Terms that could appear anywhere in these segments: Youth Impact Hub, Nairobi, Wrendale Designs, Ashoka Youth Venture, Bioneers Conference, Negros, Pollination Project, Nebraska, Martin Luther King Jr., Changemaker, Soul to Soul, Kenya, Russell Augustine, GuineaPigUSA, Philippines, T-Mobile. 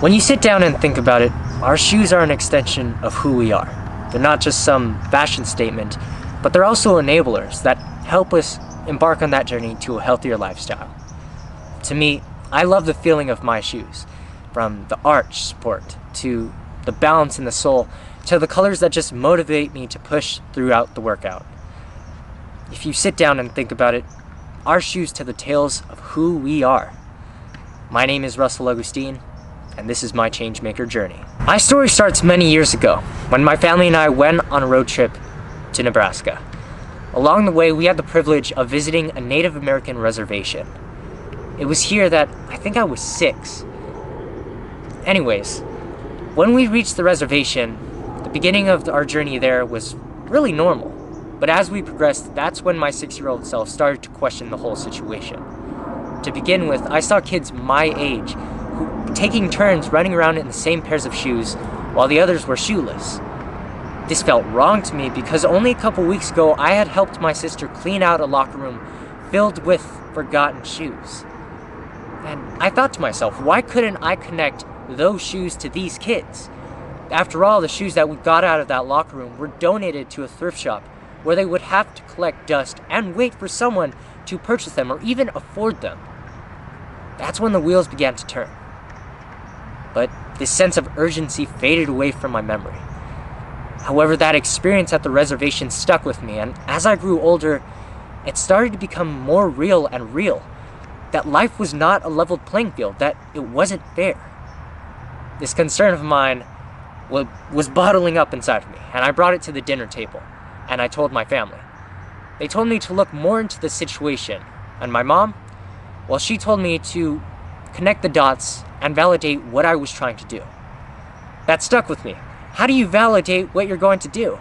When you sit down and think about it, our shoes are an extension of who we are. They're not just some fashion statement, but they're also enablers that help us embark on that journey to a healthier lifestyle. To me, I love the feeling of my shoes, from the arch support to the balance in the sole to the colors that just motivate me to push throughout the workout. If you sit down and think about it, our shoes tell the tales of who we are. My name is Russell Augustine, and this is my Changemaker Journey. My story starts many years ago when my family and I went on a road trip to Nebraska. Along the way, we had the privilege of visiting a Native American reservation. It was here that I think I was 6. Anyways, when we reached the reservation, the beginning of our journey there was really normal. But as we progressed, that's when my 6-year-old self started to question the whole situation. To begin with, I saw kids my age who were taking turns running around in the same pairs of shoes while the others were shoeless. This felt wrong to me because only a couple weeks ago I had helped my sister clean out a locker room filled with forgotten shoes. And I thought to myself, why couldn't I connect those shoes to these kids? After all, the shoes that we got out of that locker room were donated to a thrift shop where they would have to collect dust and wait for someone to purchase them or even afford them. That's when the wheels began to turn. But this sense of urgency faded away from my memory. However, that experience at the reservation stuck with me, and as I grew older, it started to become more real and real, that life was not a leveled playing field, that it wasn't fair. This concern of mine was bottling up inside of me, and I brought it to the dinner table, and I told my family. They told me to look more into the situation, and my mom, well, she told me to connect the dots and validate what I was trying to do. That stuck with me. How do you validate what you're going to do?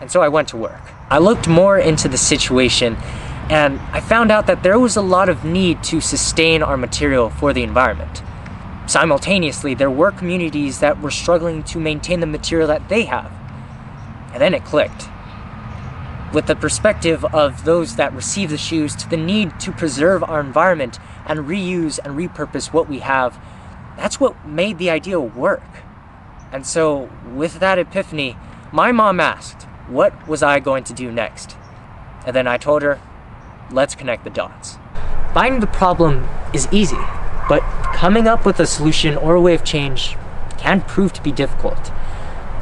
And so I went to work. I looked more into the situation, and I found out that there was a lot of need to sustain our material for the environment. Simultaneously, there were communities that were struggling to maintain the material that they have. And then it clicked. With the perspective of those that receive the shoes to the need to preserve our environment and reuse and repurpose what we have, that's what made the idea work. And so, with that epiphany, my mom asked, what was I going to do next? And then I told her, let's connect the dots. Finding the problem is easy, but coming up with a solution or a way of change can prove to be difficult.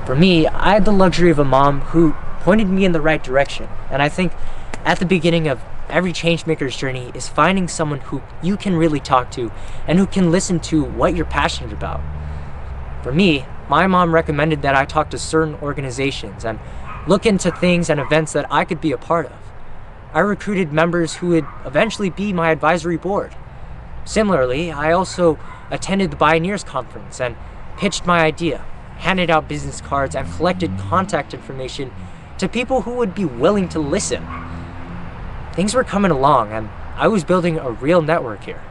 For me, I had the luxury of a mom who pointed me in the right direction, and I think at the beginning of every changemaker's journey is finding someone who you can really talk to and who can listen to what you're passionate about. For me, my mom recommended that I talk to certain organizations and look into things and events that I could be a part of. I recruited members who would eventually be my advisory board. Similarly, I also attended the Bioneers Conference and pitched my idea, handed out business cards, and collected contact information to people who would be willing to listen. Things were coming along, and I was building a real network here.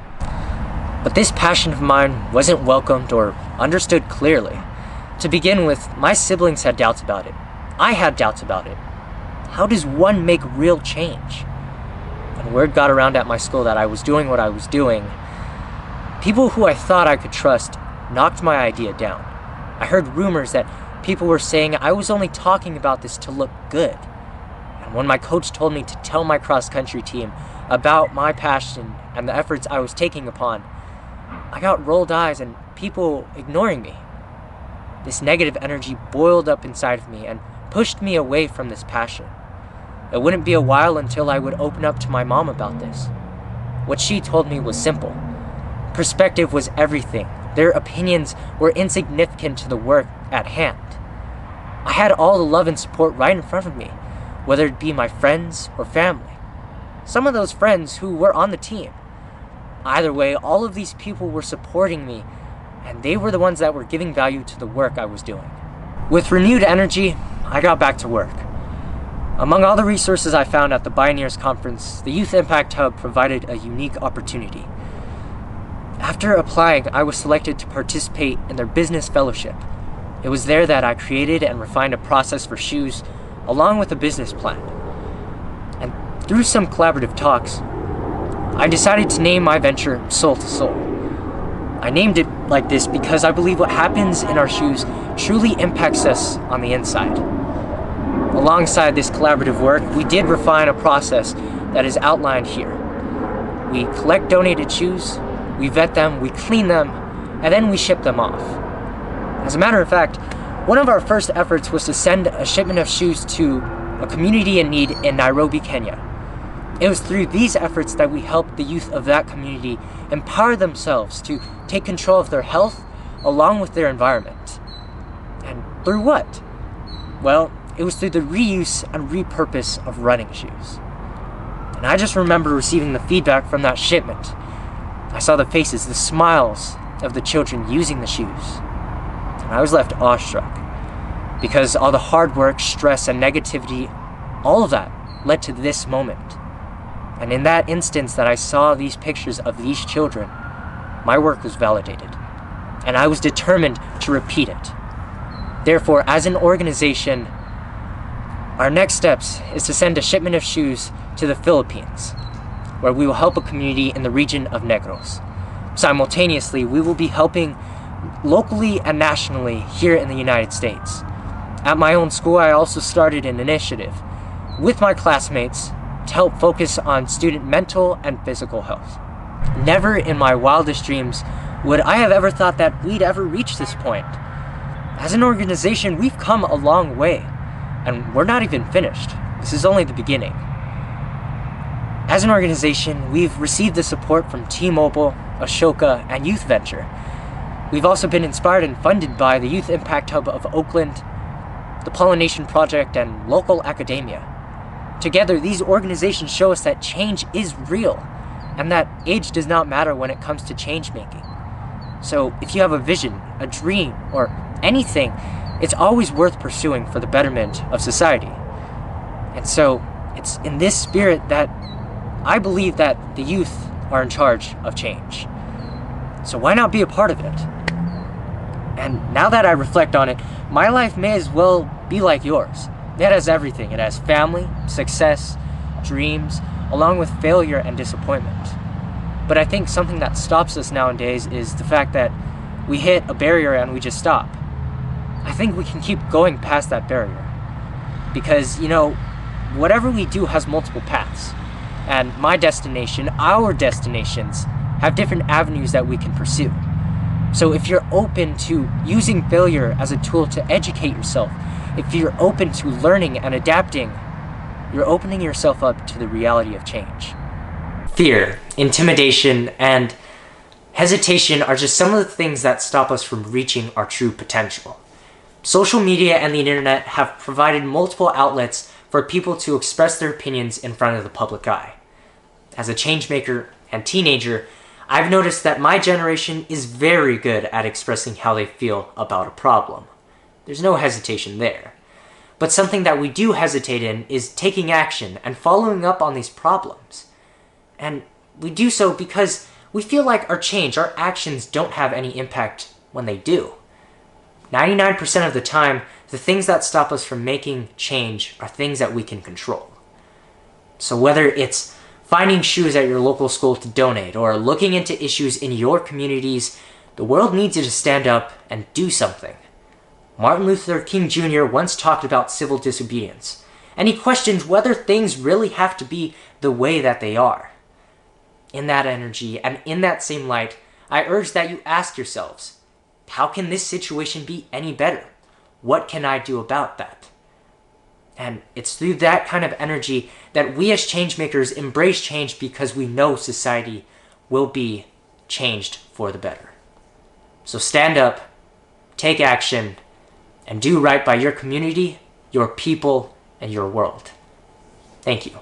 But this passion of mine wasn't welcomed or understood clearly. To begin with, my siblings had doubts about it. I had doubts about it. How does one make real change? When word got around at my school that I was doing what I was doing, people who I thought I could trust knocked my idea down. I heard rumors that people were saying I was only talking about this to look good. And when my coach told me to tell my cross-country team about my passion and the efforts I was taking upon, I got rolled eyes and people ignoring me. This negative energy boiled up inside of me and pushed me away from this passion. It wouldn't be a while until I would open up to my mom about this. What she told me was simple. Perspective was everything. Their opinions were insignificant to the work at hand. I had all the love and support right in front of me, whether it be my friends or family. Some of those friends who were on the team. Either way, all of these people were supporting me, and they were the ones that were giving value to the work I was doing. With renewed energy, I got back to work. Among all the resources I found at the Bioneers Conference, the Youth Impact Hub provided a unique opportunity. After applying, I was selected to participate in their business fellowship. It was there that I created and refined a process for shoes, along with a business plan. And through some collaborative talks, I decided to name my venture Soul to Soul. I named it like this because I believe what happens in our shoes truly impacts us on the inside. Alongside this collaborative work, we did refine a process that is outlined here. We collect donated shoes, we vet them, we clean them, and then we ship them off. As a matter of fact, one of our first efforts was to send a shipment of shoes to a community in need in Nairobi, Kenya. It was through these efforts that we helped the youth of that community empower themselves to take control of their health along with their environment. And through what? Well, it was through the reuse and repurpose of running shoes. And I just remember receiving the feedback from that shipment. I saw the faces, the smiles of the children using the shoes. And I was left awestruck because all the hard work, stress, and negativity, all of that led to this moment. And in that instance that I saw these pictures of these children, my work was validated, and I was determined to repeat it. Therefore, as an organization, our next steps is to send a shipment of shoes to the Philippines, where we will help a community in the region of Negros. Simultaneously, we will be helping locally and nationally here in the United States. At my own school, I also started an initiative with my classmates to help focus on student mental and physical health. Never in my wildest dreams would I have ever thought that we'd ever reach this point. As an organization, we've come a long way. And we're not even finished. This is only the beginning. As an organization, we've received the support from T-Mobile, Ashoka, and Youth Venture. We've also been inspired and funded by the Youth Impact Hub of Oakland, the Pollination Project, and local academia. Together, these organizations show us that change is real, and that age does not matter when it comes to change making. So if you have a vision, a dream, or anything, it's always worth pursuing for the betterment of society. And so it's in this spirit that I believe that the youth are in charge of change. So why not be a part of it? And now that I reflect on it, my life may as well be like yours. It has everything. It has family, success, dreams, along with failure and disappointment. But I think something that stops us nowadays is the fact that we hit a barrier and we just stop. I think we can keep going past that barrier because, you know, whatever we do has multiple paths, and my destination, our destinations, have different avenues that we can pursue. So if you're open to using failure as a tool to educate yourself, if you're open to learning and adapting, you're opening yourself up to the reality of change. Fear, intimidation, and hesitation are just some of the things that stop us from reaching our true potential. Social media and the internet have provided multiple outlets for people to express their opinions in front of the public eye. As a changemaker and teenager, I've noticed that my generation is very good at expressing how they feel about a problem. There's no hesitation there. But something that we do hesitate in is taking action and following up on these problems. And we do so because we feel like our change, our actions don't have any impact when they do. 99% of the time, the things that stop us from making change are things that we can control. So whether it's finding shoes at your local school to donate or looking into issues in your communities, the world needs you to stand up and do something. Martin Luther King Jr. once talked about civil disobedience, and he questioned whether things really have to be the way that they are. In that energy and in that same light, I urge that you ask yourselves, how can this situation be any better? What can I do about that? And it's through that kind of energy that we as changemakers embrace change because we know society will be changed for the better. So stand up, take action, and do right by your community, your people, and your world. Thank you.